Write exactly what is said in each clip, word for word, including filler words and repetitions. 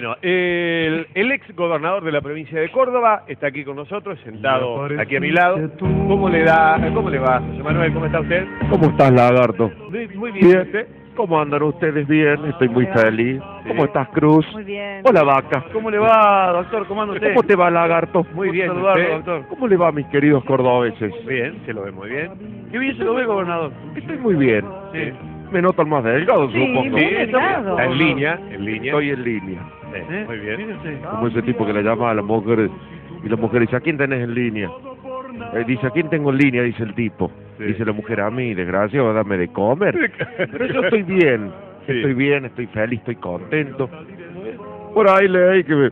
Bueno, el, el ex gobernador de la provincia de Córdoba está aquí con nosotros, sentado aquí a mi lado. ¿Cómo le da? ¿Cómo le va, José Manuel? ¿Cómo está usted? ¿Cómo estás, Lagarto? Muy, muy bien. Bien. ¿Usted? ¿Cómo andan ustedes? Bien, estoy muy feliz. Sí. ¿Cómo estás, Cruz? Muy bien. Hola, Vaca. ¿Cómo le va, doctor? ¿Cómo anda usted? ¿Cómo te va, Lagarto? Muy bien, saludarlo, doctor. ¿Cómo le va a mis queridos cordobeses? Bien, se lo ve muy bien. ¿Qué bien se lo ve, gobernador? Estoy muy bien. Sí. Me notan más delgado, sí, supongo. Sí, delgado. En línea, en línea. Estoy en línea. Sí, ¿eh? Muy bien. Como ese tipo que le llama a la mujer y la mujer dice, ¿a quién tenés en línea? Eh, dice, ¿a quién tengo en línea? Dice el tipo. Sí. Dice la mujer, a mí, desgraciado, dame de comer. Pero yo estoy bien. Sí. Estoy bien, estoy feliz, estoy contento. Por ahí leí que me,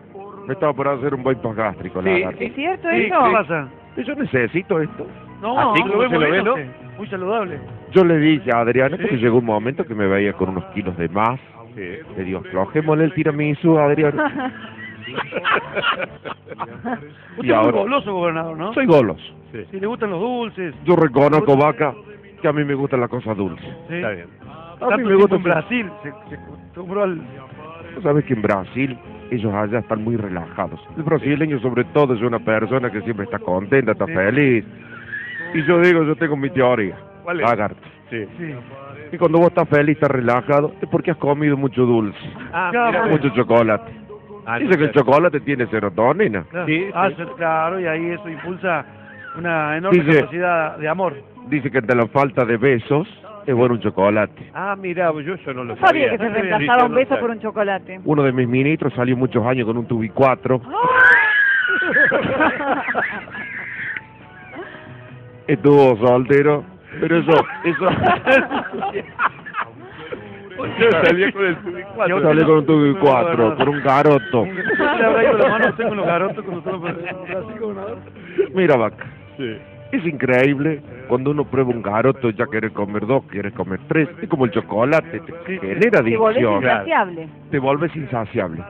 me estaba por hacer un bypass gástrico. Sí. ¿Es cierto eso? Sí, ¿qué pasa? Yo necesito esto. No, así lo vemos, lo ve, ¿no? Muy saludable. Yo le dije a Adriana, porque llegó un momento que me veía con unos kilos de más. Sí. Le digo, flojémosle el tiramisú a Adriana. Usted es muy goloso, gobernador, ¿no? Soy goloso. Sí. Si le gustan los dulces. Yo reconozco, Vaca, que a mí me gustan las cosas dulces. Sí. Está bien. A mí me gusta. En Brasil, se, se compró al... ¿Tú sabes que en Brasil... ellos allá están muy relajados? El brasileño sobre todo es una persona que siempre está contenta, está sí. feliz. Y yo digo, yo tengo mi teoría, Lagarto. Sí. Sí. Y cuando vos estás feliz, estás relajado, es porque has comido mucho dulce, ah, claro. mucho chocolate. Ah, Dice no, que el chocolate tiene serotonina. Claro. Sí, sí. Ah, claro, y ahí eso impulsa una enorme Dice, capacidad de amor. Dice que ante la falta de besos... es bueno un chocolate. Ah, mira, yo eso no lo sabía. No sabía que se reemplazaba un beso por un chocolate. Uno de mis ministros salió muchos años con un tubicuatro. ¡Oh! Estuvo soltero, pero eso... eso... yo salí con el tubicuatro. Yo salí con un tubicuatro, con un garoto. Mira, Vaca. Sí. Es increíble, cuando uno prueba un garoto ya quiere comer dos, quiere comer tres, es como el chocolate, te genera adicción. Te volvés insaciable. Te volvés insaciable.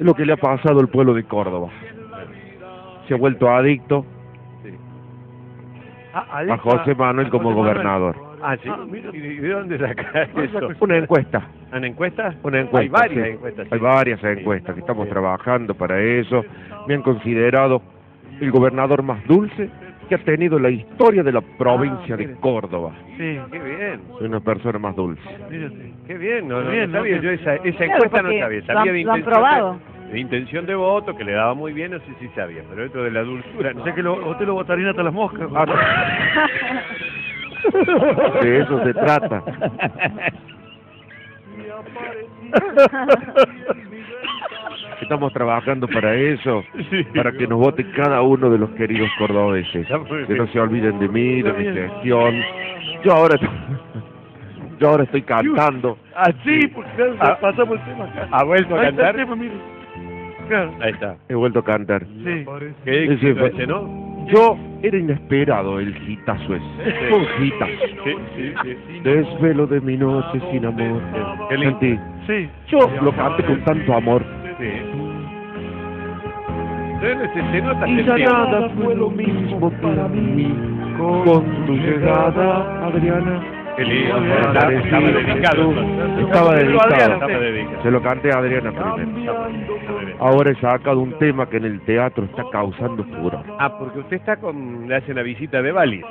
Es lo que le ha pasado al pueblo de Córdoba. Se ha vuelto adicto a José Manuel como gobernador. Ah, sí. ¿Y de dónde saca eso? Una encuesta. ¿Una encuesta? Una encuesta. Hay varias encuestas. Hay varias encuestas que estamos trabajando para eso. Me han considerado el gobernador más dulce que ha tenido la historia de la provincia ah, de Córdoba. Sí, qué bien. Soy una persona más dulce. Mírate. Qué bien, no, no, bien, no, no, no. Yo esa, esa claro, encuesta no sabía. Sabía de, intención de, de intención de voto, que le daba muy bien, no sé si sabía, pero esto de la dulzura, no sé que lo, usted lo votaría hasta las moscas. Ah, no. De eso se trata. Estamos trabajando para eso, sí, para que nos vote cada uno de los queridos cordobeses. Que no se olviden de mí, de mi gestión. Yo ahora, yo ahora estoy cantando. Ah, sí, porque pasamos el tema. ¿Ha vuelto a cantar? Ahí está. He vuelto a cantar. Sí. ¿Qué éxito ese, no? Yo era inesperado el hitazo ese. Con hitas. Sí, sí, sí. Desvelo de mi noche sin amor. Sentí. Sí. Yo lo canté con tanto amor. Sí. Y ya nada fue lo mismo para mí con tu llegada, Adriana. Estaba dedicado. Estaba dedicado. Se lo canté a Adriana primero. Ahora he sacado un tema que en el teatro está causando furor. Ah, porque usted está con... le hace la visita de Bali.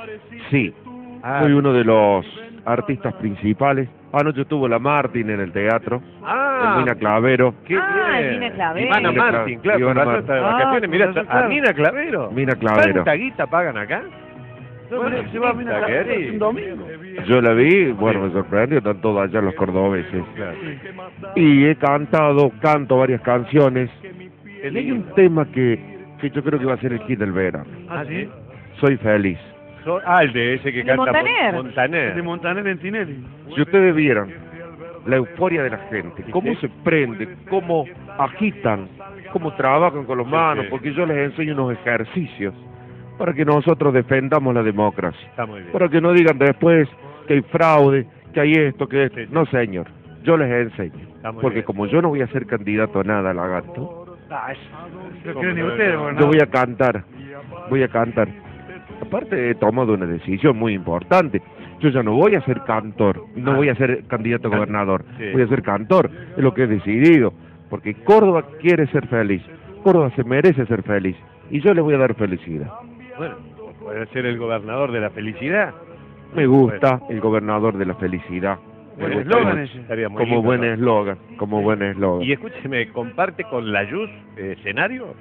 Sí. Ah. Soy uno de los artistas principales. Anoche estuvo la Martín en el teatro. Ah, Mina Clavero. Qué ah, bien. Mina Clavero. Ivana Martín, claro. Ivana Martín. Está de vacaciones. Ah, mirá, está, a Mina Clavero. Mina Clavero. ¿Cuánta guita pagan acá? Bueno, se va a Mina Clavero un domingo. Yo la vi, bueno, me sorprendió, están todos allá los cordobeses. Claro. Y he cantado, canto varias canciones. Y hay un tema que, que yo creo que va a ser el hit del verano. ¿Ah, sí? Soy feliz. Ah, el de ese que canta Montaner. Montaner. De Montaner en Tinelli. Si ustedes vieran la euforia de la gente, cómo se prende, cómo agitan, cómo trabajan con las manos, porque yo les enseño unos ejercicios para que nosotros defendamos la democracia. Está muy bien. Para que no digan después que hay fraude, que hay esto, que esto. No, señor. Yo les enseño. Porque como yo no voy a ser candidato a nada, Lagarto, yo voy a cantar. Voy a cantar. Aparte he tomado una decisión muy importante. Yo ya no voy a ser cantor, no voy a ser candidato a gobernador, voy a ser cantor, es lo que he decidido. porque Córdoba quiere ser feliz, Córdoba se merece ser feliz, y yo le voy a dar felicidad. Bueno, ¿puede ser el gobernador de la felicidad? Me gusta, bueno, el gobernador de la felicidad. Bueno, eslogan ese. Como lindo, buen eslogan, ¿no? Como buen eslogan. Y escúcheme, ¿comparte con Layuz eh, escenario?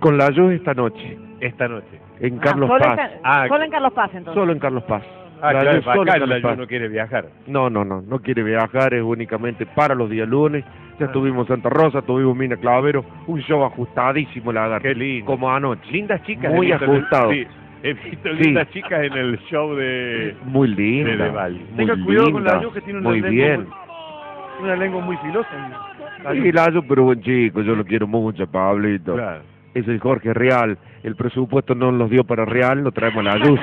Con Layuz esta noche. Esta noche. En ah, Carlos Paz. En, ah, solo en Carlos Paz, entonces. Solo en Carlos Paz. Ah, la claro, solo acá en Carlos Paz. No quiere viajar. No, no, no, no quiere viajar, es únicamente para los días lunes. Ya ah. tuvimos Santa Rosa, tuvimos Mina Clavero, un show ajustadísimo, Lagarto. Qué lindo. Como anoche. Lindas chicas. Muy ajustado. El... Sí. He visto lindas sí. chicas en el show de... Muy linda. De de Valle. Muy Tenga cuidado linda, con la Ayu, que tiene una muy lengua bien. Muy, una lengua muy filosa. Ayu. Sí, la Ayu, pero buen chico, yo lo quiero mucho, Pablito. Claro. Es el Jorge Real. El presupuesto no nos dio para Real, lo traemos a la Ayu.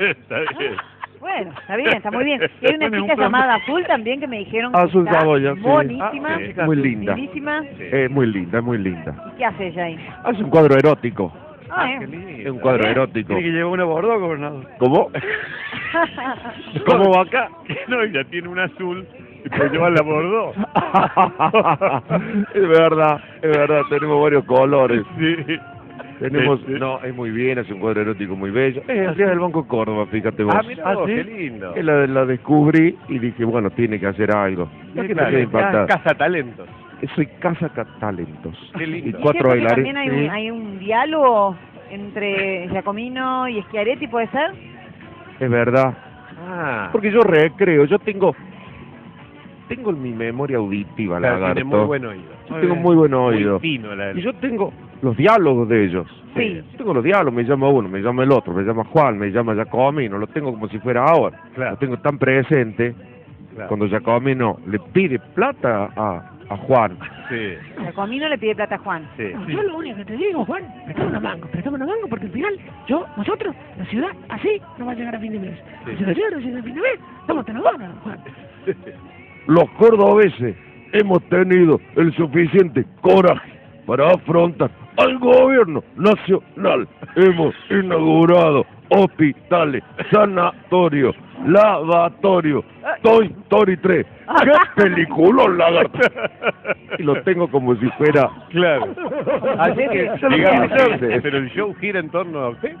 Está bien. Bueno, está bien, está muy bien. Y hay una bueno, chica un llamada Azul también que me dijeron que Azul, está Saboya, buenísima. Sí. Muy linda. Lindísima. Sí. Eh, muy linda, muy linda. ¿Y qué hace ella ahí? Hace un cuadro erótico. Ah, ah, es un cuadro ¿Qué? erótico. Tiene que llevar una bordó, gobernador. ¿Cómo? ¿Cómo va acá? No, ya tiene un azul y puede llevar la bordó. Es verdad, es verdad, tenemos varios colores. Sí. Tenemos, sí, sí. No, es muy bien, es un cuadro erótico muy bello. Es el día del Banco Córdoba, fíjate vos. Ah, mira vos, ¿sí? Qué lindo. La, la descubrí y dije, bueno, tiene que hacer algo. Es que claro, impactar. Casa Talentos. Soy casa talentos. Qué lindo. Y cuatro bailarines. También hay un, hay un diálogo entre Giacomino y Esquiareti, ¿puede ser? Es verdad. Ah. Porque yo recreo, yo tengo tengo en mi memoria auditiva, claro, Lagarto. Tiene muy buen oído. Yo muy tengo bien. muy buen oído. Muy fino, la y yo tengo los diálogos de ellos. Sí. Yo tengo los diálogos, me llama uno, me llama el otro, me llama Juan, me llama Giacomino, lo tengo como si fuera ahora. Claro. Lo tengo tan presente. Claro. Cuando Giacomino le pide plata a... a Juan. Sí. Giacomino le pide plata a Juan. Sí. No, yo lo único que te digo, Juan, prestámonos mango, prestámonos mango, porque al final, yo, nosotros, la ciudad, así, no va a llegar a fin de mes. Sí. Si no llega a fin de mes, estamos te lo donan, Juan. Los cordobeses hemos tenido el suficiente coraje para afrontar al gobierno nacional. Hemos inaugurado hospitales, sanatorios, lavatorio, Toy Story tres. ¡Qué peliculón, Lagarto! Y lo tengo como si fuera... Claro. Así que, digamos, ¿pero el show gira en torno a usted?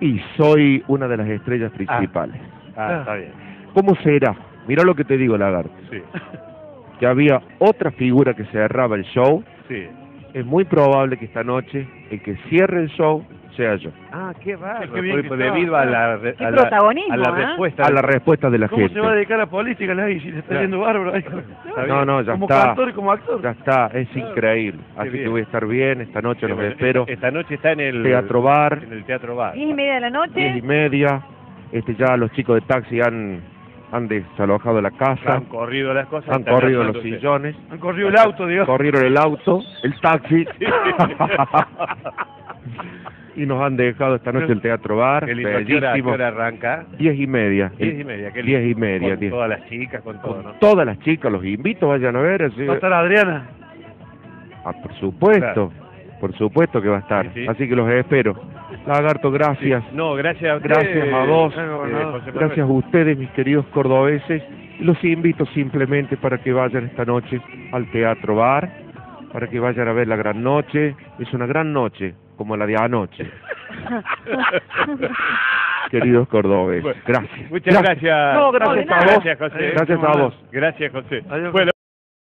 Y soy una de las estrellas principales. Ah, ah está bien. ¿Cómo será? Mirá lo que te digo, Lagarto. Sí. Que había otra figura que cerraba el show. Sí. Es muy probable que esta noche el que cierre el show sea yo. Ah, qué bárbaro. Qué bien que debido a la, a la, protagonismo, a la ¿eh? respuesta a la respuesta de la ¿Cómo gente. ¿Cómo se va a dedicar a la política? Nadie se está yendo bárbaro. No, no, ya como está. Como cantor y como actor. Ya está, es claro. increíble. Así que voy a estar bien, esta noche qué los bueno. espero. Esta noche está en el Teatro Bar. En el Teatro Bar. Diez y media de la noche. Diez y media. Este, ya los chicos de taxi han, han desalojado la casa. Han corrido las cosas. Han corrido los sillones. Han corrido el auto, digamos. Corrieron el auto, el taxi. Sí. Y nos han dejado esta noche el Teatro Bar. Lindo, bellísimo. ¿Qué hora arranca? Diez y media. Diez y media, qué lindo. Diez y media. Con diez. Todas las chicas, con todo, con ¿no? todas las chicas, los invito, vayan a ver. Así... ¿Va a estar Adriana? Ah, por supuesto, claro. por supuesto que va a estar. Sí, sí. Así que los espero. Lagarto, gracias. Sí. No, gracias a ustedes. Gracias a vos. Eh, gracias a ustedes, mis queridos cordobeses. Los invito simplemente para que vayan esta noche al Teatro Bar, para que vayan a ver la gran noche. Es una gran noche. Como la de anoche. Queridos cordobeses, gracias. Muchas gracias. Gracias, no, gracias, no, a, vos. gracias, José. gracias a vos. Gracias, José. Gracias, José.